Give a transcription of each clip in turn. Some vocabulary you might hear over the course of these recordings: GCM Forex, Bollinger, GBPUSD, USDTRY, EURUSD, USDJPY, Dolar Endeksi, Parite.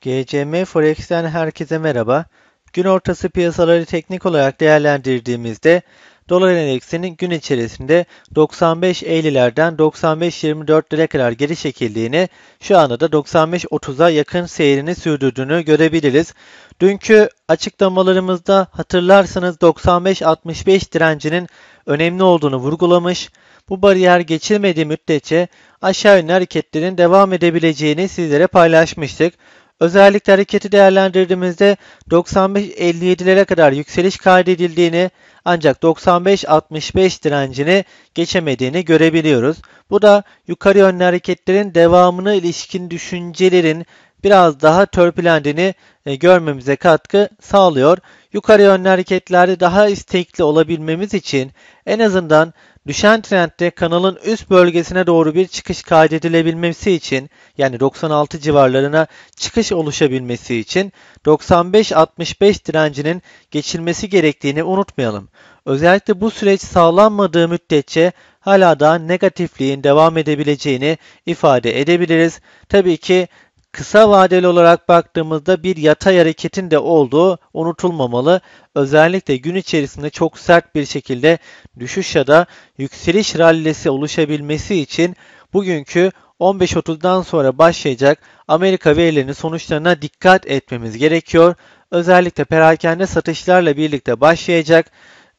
GCM Forex'ten herkese merhaba. Gün ortası piyasaları teknik olarak değerlendirdiğimizde dolar endeksinin gün içerisinde 95.50'lerden 95.24 lira kadar geri çekildiğini, şu anda da 95.30'a yakın seyrini sürdürdüğünü görebiliriz. Dünkü açıklamalarımızda hatırlarsanız 95.65 direncinin önemli olduğunu vurgulamış. Bu bariyer geçilmediği müddetçe aşağı yönlü hareketlerin devam edebileceğini sizlere paylaşmıştık. Özellikle hareketi değerlendirdiğimizde 95.57'lere kadar yükseliş kaydedildiğini ancak 95.65 direncini geçemediğini görebiliyoruz. Bu da yukarı yönlü hareketlerin devamına ilişkin düşüncelerin biraz daha törpülendiğini görmemize katkı sağlıyor. Yukarı yönlü hareketlerde daha istekli olabilmemiz için en azından düşen trendde kanalın üst bölgesine doğru bir çıkış kaydedilebilmesi için, yani 96 civarlarına çıkış oluşabilmesi için 95.65 direncinin geçilmesi gerektiğini unutmayalım. Özellikle bu süreç sağlanmadığı müddetçe hala daha negatifliğin devam edebileceğini ifade edebiliriz. Tabii ki kısa vadeli olarak baktığımızda bir yatay hareketin de olduğu unutulmamalı. Özellikle gün içerisinde çok sert bir şekilde düşüş ya da yükseliş rallisi oluşabilmesi için bugünkü 15.30'dan sonra başlayacak Amerika verilerinin sonuçlarına dikkat etmemiz gerekiyor. Özellikle perakende satışlarla birlikte başlayacak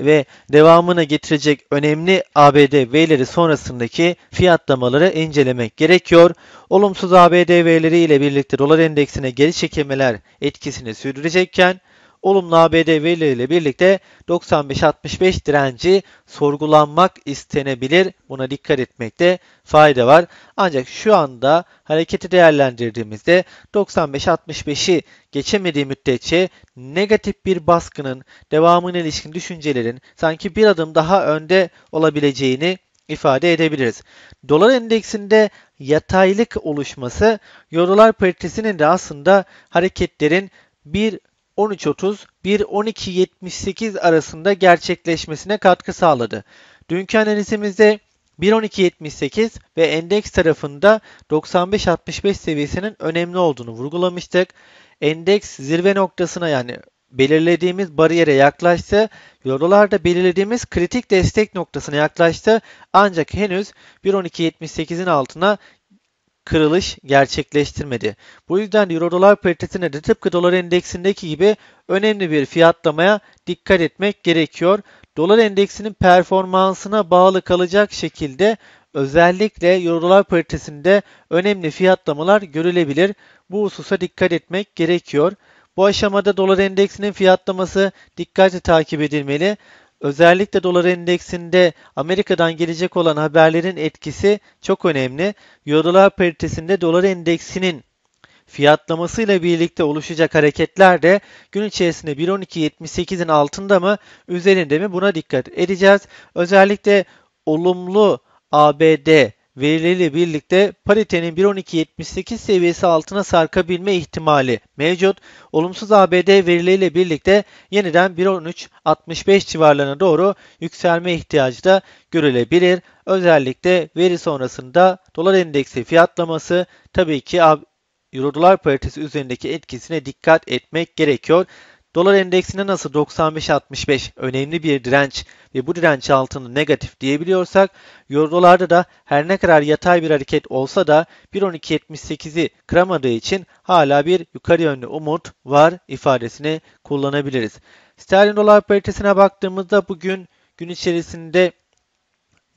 ve devamına getirecek önemli ABD verileri sonrasındaki fiyatlamaları incelemek gerekiyor. Olumsuz ABD verileri ile birlikte dolar endeksine geri çekilmeler etkisini sürdürecekken, olumlu ABD verileri ile birlikte 95.65 direnci sorgulanmak istenebilir. Buna dikkat etmekte fayda var. Ancak şu anda hareketi değerlendirdiğimizde 95.65'i geçemediği müddetçe negatif bir baskının devamına ilişkin düşüncelerin sanki bir adım daha önde olabileceğini ifade edebiliriz. Dolar endeksinde yataylık oluşması, Eurolar paritesinin de aslında hareketlerin 1.13.30-1.12.78 arasında gerçekleşmesine katkı sağladı. Dünkü analizimizde 1.12.78 ve endeks tarafında 95.65 seviyesinin önemli olduğunu vurgulamıştık. Endeks zirve noktasına, yani belirlediğimiz bariyere yaklaştı. Eurolarda belirlediğimiz kritik destek noktasına yaklaştı. Ancak henüz 1.12.78'in altına kırılış gerçekleştirmedi. Bu yüzden Euro-Dolar paritesine de tıpkı dolar endeksindeki gibi önemli bir fiyatlamaya dikkat etmek gerekiyor. Dolar endeksinin performansına bağlı kalacak şekilde özellikle Euro-Dolar paritesinde önemli fiyatlamalar görülebilir. Bu hususa dikkat etmek gerekiyor. Bu aşamada dolar endeksinin fiyatlaması dikkatle takip edilmeli. Özellikle dolar endeksinde Amerika'dan gelecek olan haberlerin etkisi çok önemli. Euro-Dolar paritesinde dolar endeksinin fiyatlamasıyla birlikte oluşacak hareketler de gün içerisinde 1.12.78'in altında mı, üzerinde mi, buna dikkat edeceğiz. Özellikle olumlu ABD verileriyle birlikte paritenin 1.12.78 seviyesi altına sarkabilme ihtimali mevcut. Olumsuz ABD verileriyle birlikte yeniden 1.13.65 civarlarına doğru yükselme ihtiyacı da görülebilir. Özellikle veri sonrasında dolar endeksi fiyatlaması tabii ki Euro-Dolar paritesi üzerindeki etkisine dikkat etmek gerekiyor. Dolar endeksine nasıl 95.65 önemli bir direnç ve bu direnç altında negatif diyebiliyorsak, Euro'larda da her ne kadar yatay bir hareket olsa da 1.12.78'i kıramadığı için hala bir yukarı yönlü umut var ifadesini kullanabiliriz. Sterlin dolar paritesine baktığımızda bugün gün içerisinde,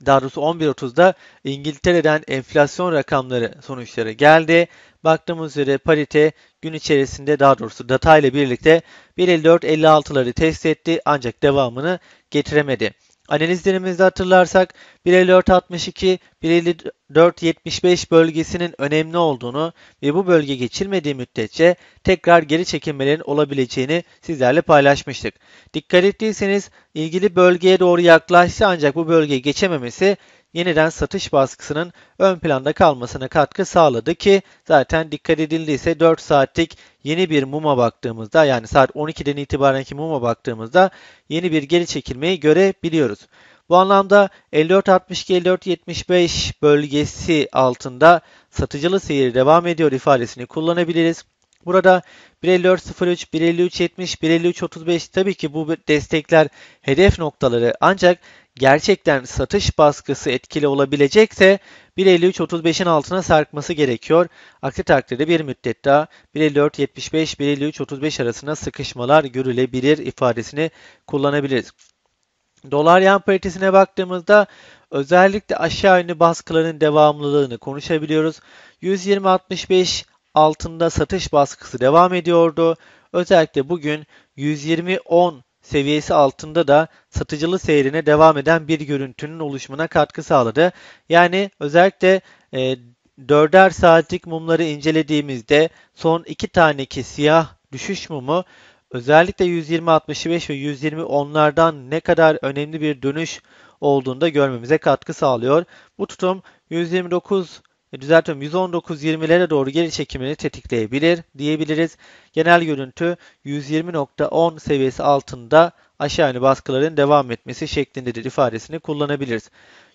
daha doğrusu 11.30'da İngiltere'den enflasyon rakamları sonuçları geldi. Baktığımız üzere parite gün içerisinde, daha doğrusu data ile birlikte 1.54.56'ları test etti ancak devamını getiremedi. Analizlerimizde hatırlarsak 1.54.62, 1.54.75 bölgesinin önemli olduğunu ve bu bölge geçilmediği müddetçe tekrar geri çekilmelerin olabileceğini sizlerle paylaşmıştık. Dikkat ettiyseniz ilgili bölgeye doğru yaklaştı ancak bu bölgeyi geçememesi yeniden satış baskısının ön planda kalmasına katkı sağladı ki zaten dikkat edildiyse 4 saatlik yeni bir muma baktığımızda, yani saat 12'den itibarenki muma baktığımızda yeni bir geri çekilmeyi görebiliyoruz. Bu anlamda 54.62-54.75 bölgesi altında satıcılı seyir devam ediyor ifadesini kullanabiliriz. Burada 1.54.03, 1.53.70, 1.53.35 tabii ki bu destekler hedef noktaları, ancak gerçekten satış baskısı etkili olabilecekse 1.53.35'in altına sarkması gerekiyor. Aksi takdirde bir müddet daha 1.54.75, 1.53.35 arasında sıkışmalar görülebilir ifadesini kullanabiliriz. Dolar yan paritesine baktığımızda özellikle aşağı yönlü baskıların devamlılığını konuşabiliyoruz. 120.65 altında satış baskısı devam ediyordu. Özellikle bugün 120.10 seviyesi altında da satıcılı seyrine devam eden bir görüntünün oluşumuna katkı sağladı. Yani özellikle 4'er saatlik mumları incelediğimizde son 2 taneki siyah düşüş mumu özellikle 120.65 ve 120.10'lardan ne kadar önemli bir dönüş olduğunda görmemize katkı sağlıyor. Bu tutum 119.20'lere doğru geri çekimini tetikleyebilir diyebiliriz. Genel görüntü 120.10 seviyesi altında aşağı yönlü baskıların devam etmesi şeklindedir ifadesini kullanabiliriz.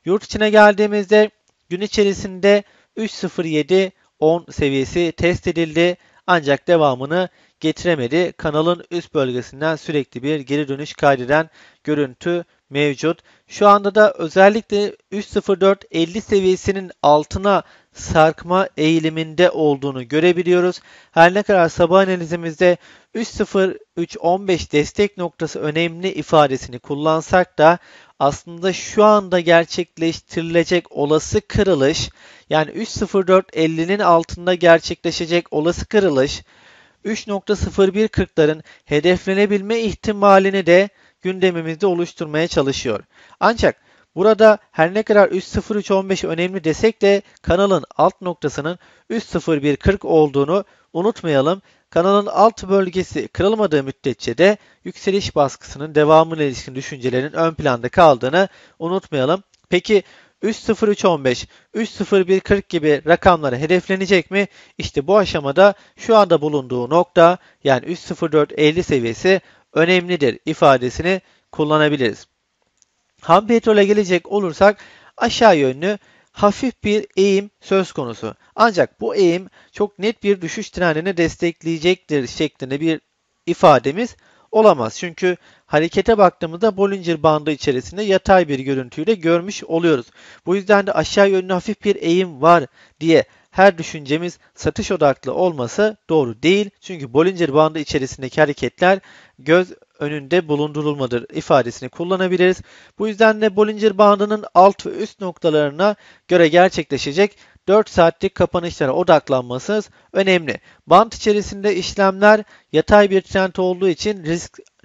Yurt içine geldiğimizde gün içerisinde 3.07.10 seviyesi test edildi, ancak devamını getiremedi. Kanalın üst bölgesinden sürekli bir geri dönüş kaydeden görüntü mevcut. Şu anda da özellikle 3.04.50 seviyesinin altına sarkma eğiliminde olduğunu görebiliyoruz. Her ne kadar sabah analizimizde 3.03.15 destek noktası önemli ifadesini kullansak da aslında şu anda gerçekleştirilecek olası kırılış, yani 3.04.50'nin altında gerçekleşecek olası kırılış 3.01.40'ların hedeflenebilme ihtimalini de gündemimizde oluşturmaya çalışıyor. Ancak burada her ne kadar 3.03.15 önemli desek de kanalın alt noktasının 3.01.40 olduğunu unutmayalım. Kanalın alt bölgesi kırılmadığı müddetçe de yükseliş baskısının devamına ilişkin düşüncelerin ön planda kaldığını unutmayalım. Peki 3.03.15, 3.01.40 gibi rakamlara hedeflenecek mi? İşte bu aşamada şu anda bulunduğu nokta, yani 3.04.50 seviyesi önemlidir ifadesini kullanabiliriz. Ham petrole gelecek olursak aşağı yönlü hafif bir eğim söz konusu. Ancak bu eğim çok net bir düşüş trendini destekleyecektir şeklinde bir ifademiz olamaz. Çünkü harekete baktığımızda Bollinger bandı içerisinde yatay bir görüntüyü de görmüş oluyoruz. Bu yüzden de aşağı yönlü hafif bir eğim var diye her düşüncemiz satış odaklı olması doğru değil. Çünkü Bollinger bandı içerisindeki hareketler göz önünde bulundurulmadır ifadesini kullanabiliriz. Bu yüzden de Bollinger bandının alt ve üst noktalarına göre gerçekleşecek 4 saatlik kapanışlara odaklanması önemli. Band içerisinde işlemler yatay bir trend olduğu için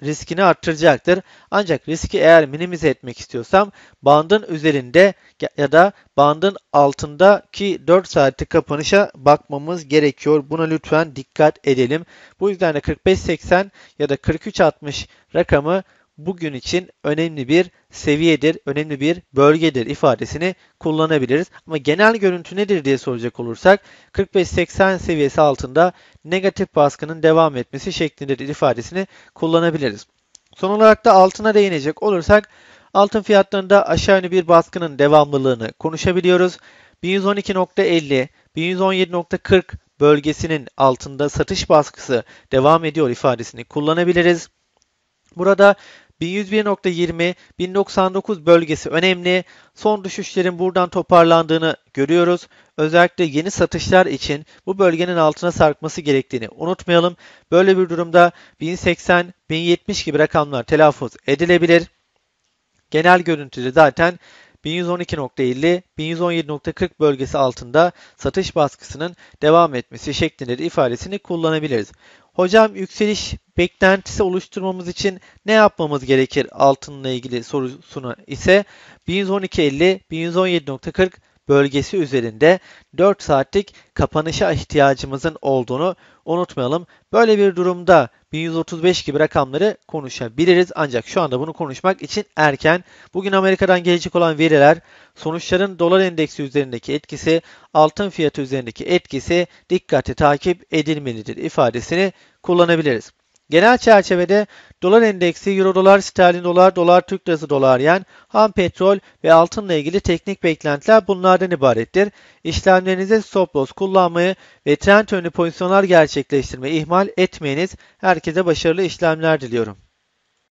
riskini arttıracaktır. Ancak riski eğer minimize etmek istiyorsam bandın üzerinde ya da bandın altındaki 4 saatlik kapanışa bakmamız gerekiyor. Buna lütfen dikkat edelim. Bu yüzden de 45.80 ya da 43.60 rakamı bugün için önemli bir seviyedir, önemli bir bölgedir ifadesini kullanabiliriz. Ama genel görüntü nedir diye soracak olursak 45.80 seviyesi altında negatif baskının devam etmesi şeklindedir ifadesini kullanabiliriz. Son olarak da altına değinecek olursak altın fiyatlarında aşağı yönlü bir baskının devamlılığını konuşabiliyoruz. 1112.50, 1117.40 bölgesinin altında satış baskısı devam ediyor ifadesini kullanabiliriz. Burada 1101.20, 1099 bölgesi önemli. Son düşüşlerin buradan toparlandığını görüyoruz. Özellikle yeni satışlar için bu bölgenin altına sarkması gerektiğini unutmayalım. Böyle bir durumda 1080, 1070 gibi rakamlar telaffuz edilebilir. Genel görüntüde zaten 1112.50, 1117.40 bölgesi altında satış baskısının devam etmesi şeklinde de ifadesini kullanabiliriz. Hocam yükseliş beklentisi oluşturmamız için ne yapmamız gerekir altınla ilgili sorusuna ise 1112.50, 1117.40 bölgesi üzerinde 4 saatlik kapanışa ihtiyacımızın olduğunu unutmayalım. Böyle bir durumda 1135 gibi rakamları konuşabiliriz. Ancak şu anda bunu konuşmak için erken. Bugün Amerika'dan gelecek olan veriler, sonuçların dolar endeksi üzerindeki etkisi, altın fiyatı üzerindeki etkisi dikkate takip edilmelidir ifadesini kullanabiliriz. Genel çerçevede dolar endeksi, euro dolar, sterlin dolar, dolar Türk lirası, dolar yen, ham petrol ve altınla ilgili teknik beklentiler bunlardan ibarettir. İşlemlerinize stop loss kullanmayı ve trend yönlü pozisyonlar gerçekleştirmeyi ihmal etmeyiniz. Herkese başarılı işlemler diliyorum.